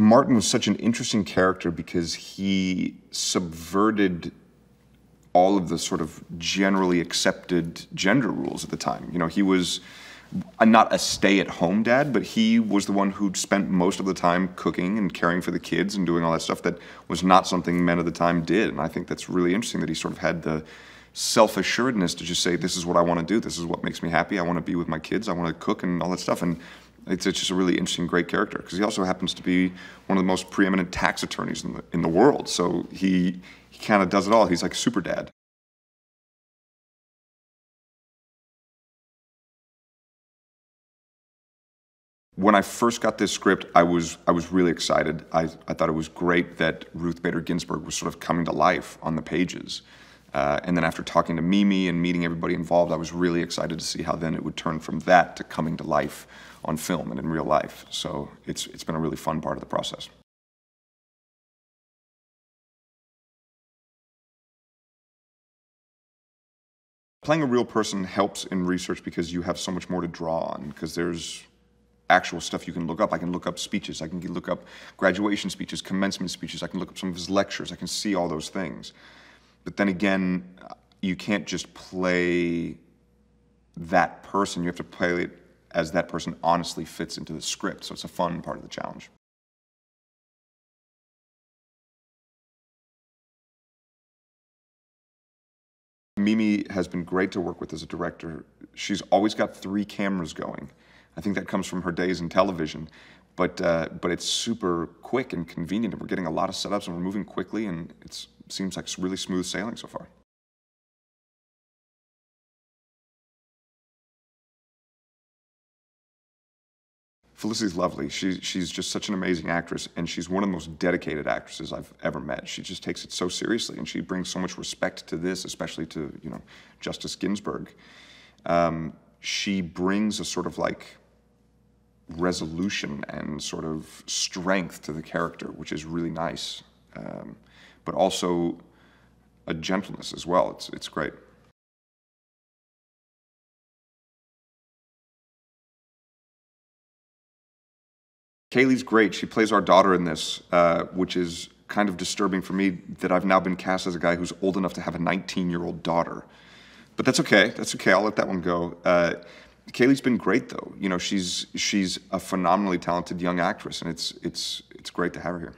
Martin was such an interesting character because he subverted all of the sort of generally accepted gender rules at the time. You know, he was not a stay-at-home dad, but he was the one who spent most of the time cooking and caring for the kids and doing all that stuff that was not something men at the time did. And I think that's really interesting that he sort of had the self-assuredness to just say, this is what I want to do, this is what makes me happy, I want to be with my kids, I want to cook and all that stuff. And it's just a really interesting, great character, because he also happens to be one of the most preeminent tax attorneys in the world. So he kind of does it all. He's like a super dad. When I first got this script, I was really excited. I thought it was great that Ruth Bader Ginsburg was sort of coming to life on the pages. And then after talking to Mimi and meeting everybody involved, I was really excited to see how then it would turn from that to coming to life on film and in real life. So it's been a really fun part of the process. Playing a real person helps in research because you have so much more to draw on, because there's actual stuff you can look up. I can look up speeches, I can look up graduation speeches, commencement speeches, I can look up some of his lectures, I can see all those things. But then again, you can't just play that person. You have to play it as that person honestly fits into the script. So it's a fun part of the challenge. Mimi has been great to work with as a director. She's always got 3 cameras going. I think that comes from her days in television. But it's super quick and convenient, and we're getting a lot of setups, and we're moving quickly, and it seems like really smooth sailing so far. Felicity's lovely. She's just such an amazing actress, and she's one of the most dedicated actresses I've ever met. She just takes it so seriously, and she brings so much respect to this, especially to, you know, Justice Ginsburg. She brings a sort of like resolution and sort of strength to the character, which is really nice, but also a gentleness as well. It's great. Kaylee's great. She plays our daughter in this, which is kind of disturbing for me that I've now been cast as a guy who's old enough to have a 19-year-old daughter. But that's okay. That's okay. I'll let that one go. Kaylee's been great, though. You know, she's a phenomenally talented young actress, and it's great to have her here.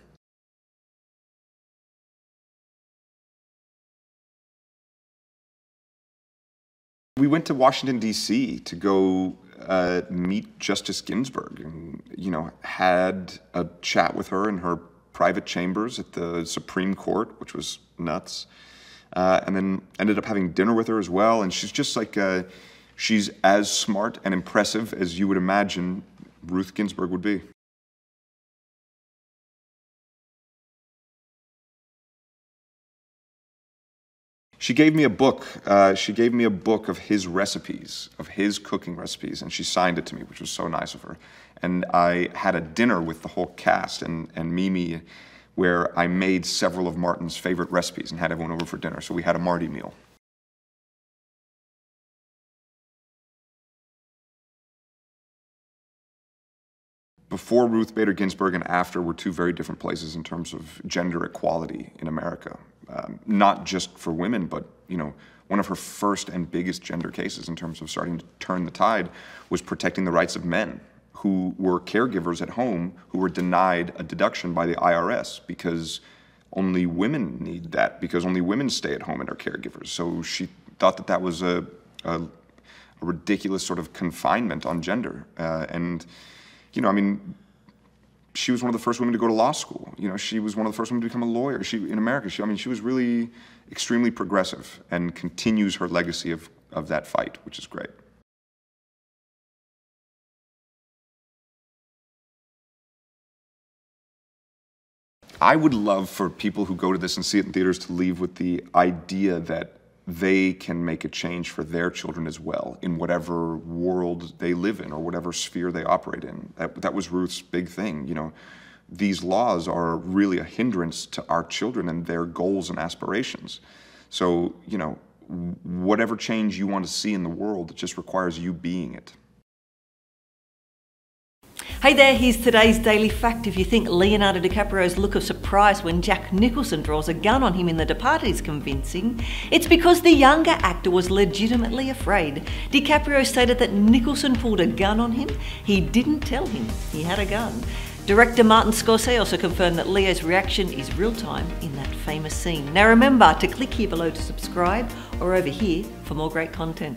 We went to Washington, D.C. to go meet Justice Ginsburg, and, you know, had a chat with her in her private chambers at the Supreme Court, which was nuts, and then ended up having dinner with her as well. And she's just like a she's as smart and impressive as you would imagine Ruth Ginsburg would be. She gave me a book. She gave me a book of his recipes, of his cooking recipes, and she signed it to me, which was so nice of her. And I had a dinner with the whole cast and Mimi, where I made several of Martin's favorite recipes and had everyone over for dinner. So we had a Marty meal. Before Ruth Bader Ginsburg and after were 2 very different places in terms of gender equality in America. Not just for women, but, you know, one of her first and biggest gender cases in terms of starting to turn the tide was protecting the rights of men who were caregivers at home who were denied a deduction by the IRS because only women need that, because only women stay at home and are caregivers. So she thought that that was a ridiculous sort of confinement on gender. And you know, I mean, she was one of the first women to go to law school. You know, she was one of the first women to become a lawyer. She, in America, I mean, she was really extremely progressive and continues her legacy of that fight, which is great. I would love for people who go to this and see it in theaters to leave with the idea that they can make a change for their children as well in whatever world they live in or whatever sphere they operate in. That was Ruth's big thing, you know. These laws are really a hindrance to our children and their goals and aspirations. So, you know, whatever change you want to see in the world, it just requires you being it. Hey there, here's today's Daily Fact. If you think Leonardo DiCaprio's look of surprise when Jack Nicholson draws a gun on him in The Departed is convincing, it's because the younger actor was legitimately afraid. DiCaprio stated that Nicholson pulled a gun on him. He didn't tell him he had a gun. Director Martin Scorsese also confirmed that Leo's reaction is real time in that famous scene. Now remember to click here below to subscribe or over here for more great content.